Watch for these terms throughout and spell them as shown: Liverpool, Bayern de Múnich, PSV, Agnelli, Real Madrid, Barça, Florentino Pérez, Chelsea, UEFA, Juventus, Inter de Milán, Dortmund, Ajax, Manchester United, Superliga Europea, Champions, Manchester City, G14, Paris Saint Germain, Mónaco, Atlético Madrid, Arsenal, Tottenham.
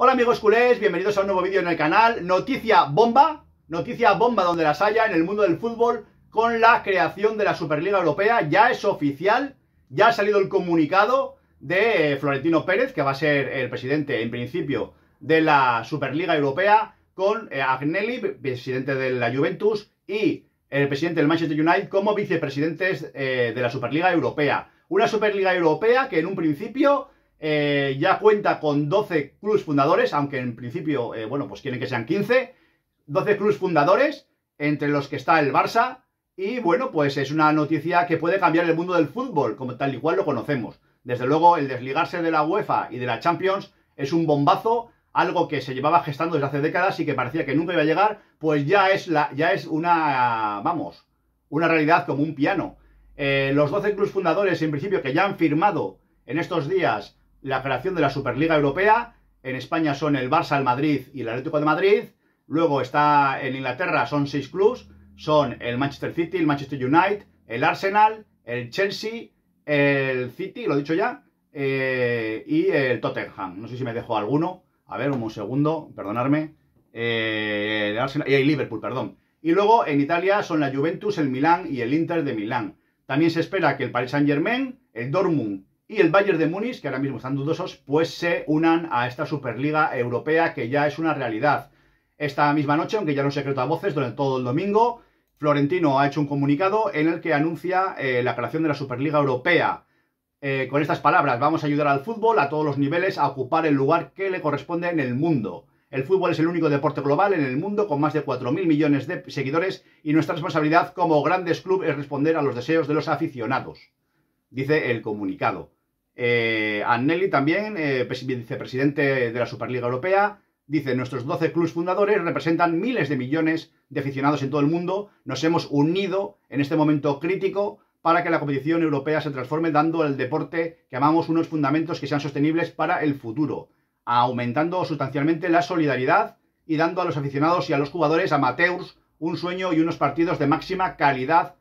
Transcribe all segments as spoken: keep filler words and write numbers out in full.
Hola amigos culés, bienvenidos a un nuevo vídeo en el canal. Noticia bomba, noticia bomba donde las haya en el mundo del fútbol con la creación de la Superliga Europea. Ya es oficial, ya ha salido el comunicado de Florentino Pérez, que va a ser el presidente en principio de la Superliga Europea, con Agnelli, presidente de la Juventus, y el presidente del Manchester United como vicepresidentes de la Superliga Europea. Una Superliga Europea que en un principio... Eh, ya cuenta con doce clubes fundadores, aunque en principio, eh, bueno, pues quieren que sean quince. doce clubes fundadores, entre los que está el Barça. Y bueno, pues es una noticia que puede cambiar el mundo del fútbol, como tal y cual lo conocemos. Desde luego, el desligarse de la UEFA y de la Champions es un bombazo, algo que se llevaba gestando desde hace décadas y que parecía que nunca iba a llegar. Pues ya es, la, ya es una, vamos, una realidad como un piano. Eh, los doce clubes fundadores, en principio, que ya han firmado en estos días la creación de la Superliga Europea. En España son el Barça, el Madrid y el Atlético de Madrid. Luego está en Inglaterra, son seis clubs. Son el Manchester City, el Manchester United, el Arsenal, el Chelsea, el City, lo he dicho ya, eh, y el Tottenham. No sé si me dejo alguno. A ver, un segundo, perdonadme. Eh, el Arsenal y el Liverpool, perdón. Y luego en Italia son la Juventus, el Milán y el Inter de Milán. También se espera que el Paris Saint Germain, el Dortmund y el Bayern de Múnich, que ahora mismo están dudosos, pues se unan a esta Superliga Europea que ya es una realidad. Esta misma noche, aunque ya no se secreto a voces, durante todo el domingo, Florentino ha hecho un comunicado en el que anuncia eh, la creación de la Superliga Europea. Eh, con estas palabras, vamos a ayudar al fútbol a todos los niveles a ocupar el lugar que le corresponde en el mundo. El fútbol es el único deporte global en el mundo con más de cuatro mil millones de seguidores y nuestra responsabilidad como grandes clubes es responder a los deseos de los aficionados, dice el comunicado. Eh, Agnelli también, eh, vicepresidente de la Superliga Europea, dice: nuestros doce clubes fundadores representan miles de millones de aficionados en todo el mundo. Nos hemos unido en este momento crítico para que la competición europea se transforme, dando al deporte que amamos unos fundamentos que sean sostenibles para el futuro, aumentando sustancialmente la solidaridad y dando a los aficionados y a los jugadores amateurs un sueño y unos partidos de máxima calidad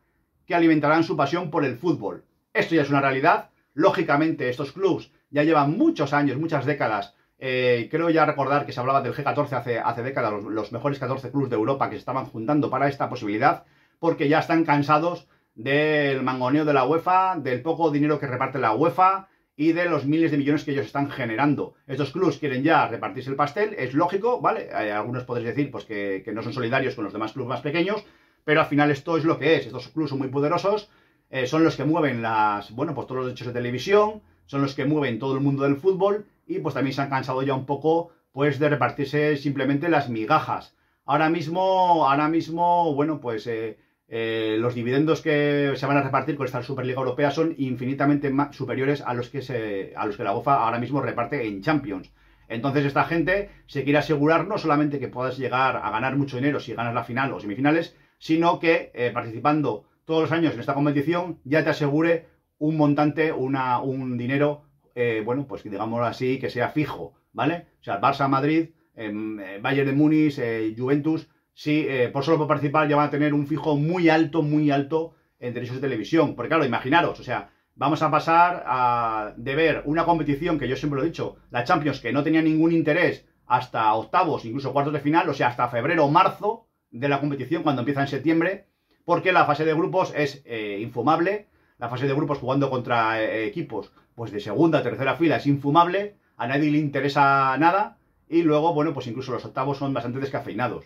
que alimentarán su pasión por el fútbol. Esto ya es una realidad. Lógicamente, estos clubs ya llevan muchos años, muchas décadas. Eh, creo ya recordar que se hablaba del G catorce hace, hace décadas, los, los mejores catorce clubs de Europa que se estaban juntando para esta posibilidad, porque ya están cansados del mangoneo de la UEFA, del poco dinero que reparte la UEFA y de los miles de millones que ellos están generando. Estos clubs quieren ya repartirse el pastel, es lógico, ¿vale? Eh, algunos podréis decir pues, que, que no son solidarios con los demás clubs más pequeños, pero al final esto es lo que es. Estos clubs son muy poderosos. Eh, son los que mueven las, bueno, pues todos los derechos de televisión, son los que mueven todo el mundo del fútbol y pues también se han cansado ya un poco pues de repartirse simplemente las migajas. Ahora mismo, ahora mismo bueno, pues eh, eh, los dividendos que se van a repartir con esta Superliga Europea son infinitamente más superiores a los que se, a los que la UEFA ahora mismo reparte en Champions. Entonces esta gente se quiere asegurar no solamente que puedas llegar a ganar mucho dinero si ganas la final o semifinales, sino que eh, participando todos los años en esta competición ya te asegure un montante, una, un dinero, eh, bueno, pues digámoslo así, que sea fijo, ¿vale? O sea, Barça, Madrid, eh, Bayern de Múnich, eh, Juventus, sí, eh, por solo por participar ya van a tener un fijo muy alto, muy alto en derechos de televisión. Porque claro, imaginaros, o sea, vamos a pasar a, de ver una competición que yo siempre lo he dicho, la Champions, que no tenía ningún interés hasta octavos, incluso cuartos de final, o sea, hasta febrero o marzo de la competición, cuando empieza en septiembre, porque la fase de grupos es eh, infumable, la fase de grupos jugando contra eh, equipos pues de segunda, tercera fila es infumable, a nadie le interesa nada, y luego, bueno, pues incluso los octavos son bastante descafeinados.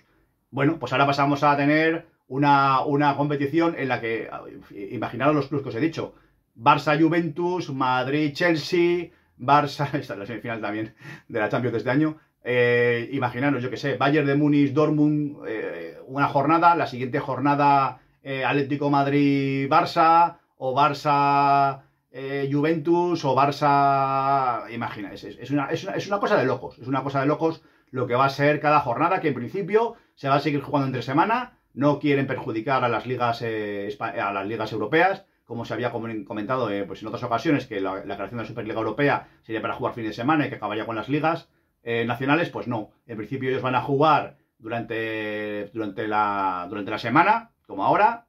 Bueno, pues ahora pasamos a tener una, una competición en la que, imaginaros los clubes que os he dicho, Barça, Juventus, Madrid, Chelsea, Barça, esta es la semifinal también de la Champions de este año, eh, imaginaros, yo que sé, Bayern de Múnich, Dortmund, eh, una jornada, la siguiente jornada... Eh, Atlético Madrid-Barça o Barça-Juventus eh, o Barça... Imagina, es, es, una, es, una, es una cosa de locos, es una cosa de locos lo que va a ser cada jornada, que en principio se va a seguir jugando entre semana. No quieren perjudicar a las ligas, eh, a las ligas europeas, como se había comentado eh, pues en otras ocasiones, que la, la creación de la Superliga Europea sería para jugar fin de semana y que acabaría con las ligas eh, nacionales. Pues no, en principio ellos van a jugar durante, durante, la, durante la semana, como ahora,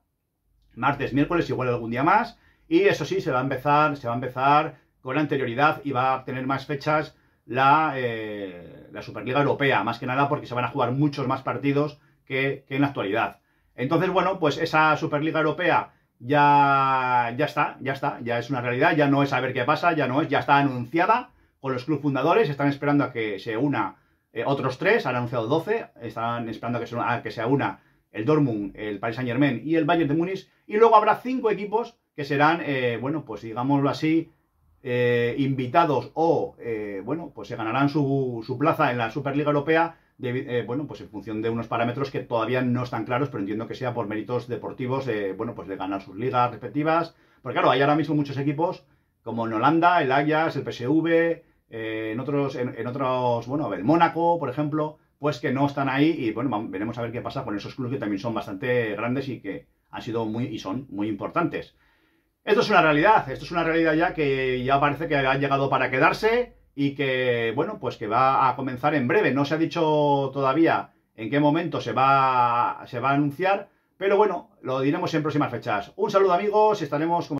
martes, miércoles, igual algún día más, y eso sí, se va a empezar, se va a empezar con anterioridad y va a tener más fechas la, eh, la Superliga Europea, más que nada porque se van a jugar muchos más partidos que, que en la actualidad. Entonces, bueno, pues esa Superliga Europea ya, ya está, ya está, ya es una realidad, ya no es a ver qué pasa, ya no es, ya está anunciada con los clubes fundadores, están esperando a que se una eh, otros tres, han anunciado doce, están esperando a que, se, a que se una el Dortmund, el Paris Saint Germain y el Bayern de Múnich, y luego habrá cinco equipos que serán, eh, bueno, pues digámoslo así, Eh, invitados o, eh, bueno, pues se ganarán su, su plaza en la Superliga Europea, de, eh, bueno, pues en función de unos parámetros que todavía no están claros, pero entiendo que sea por méritos deportivos, eh, bueno, pues de ganar sus ligas respectivas, porque claro, hay ahora mismo muchos equipos, como en Holanda, el Ajax, el P S V, eh, en otros, en, en otros, bueno, el Mónaco, por ejemplo, pues que no están ahí, y bueno, vamos, veremos a ver qué pasa con esos clubes que también son bastante grandes y que han sido muy, y son muy importantes. Esto es una realidad, esto es una realidad ya que ya parece que ha llegado para quedarse y que, bueno, pues que va a comenzar en breve. No se ha dicho todavía en qué momento se va, se va a anunciar, pero bueno, lo diremos en próximas fechas. Un saludo amigos, estaremos...